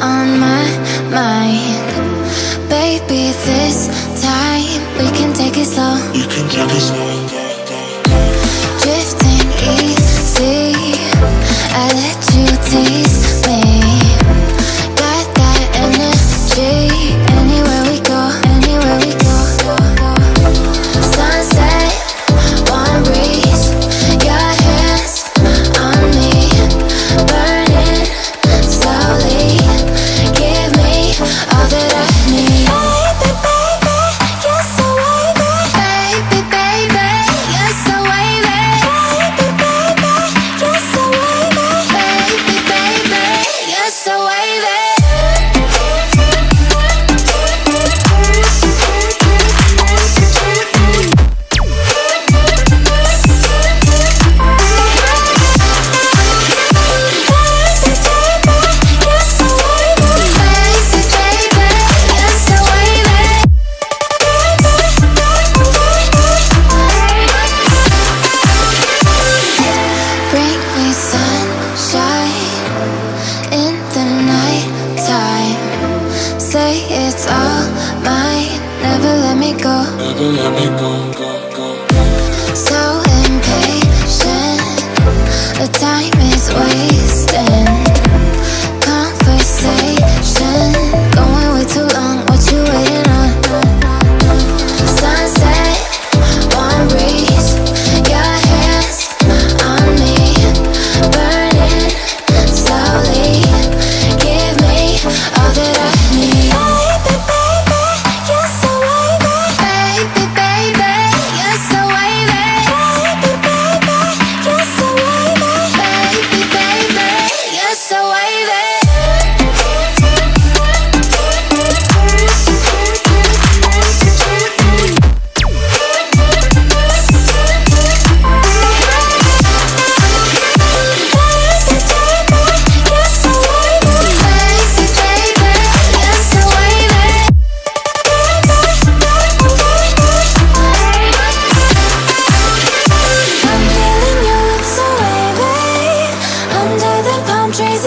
on my mind. Baby, this time we can take it slow. You can take it slow. Drifting easy, I let you tease me. Got that energy, anywhere we go, sunset, warm breeze, your hands on me, burning slowly. Give me all that I need. Baby, baby, you're so wavy. Baby, baby, you're so wavy. Baby, baby, you're so wavy. Baby, baby, you're so wavy. It's all mine, never let me go. Never let me go, go, go, go. So impatient, the time is wasting. Conversation going way too long, what you waiting on? Sunset, warm breeze, your hands on me, burning slowly. Give me all that I need.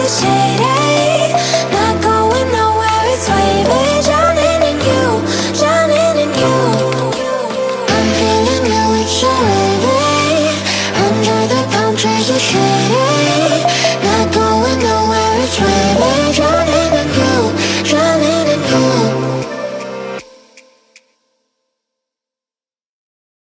Shady.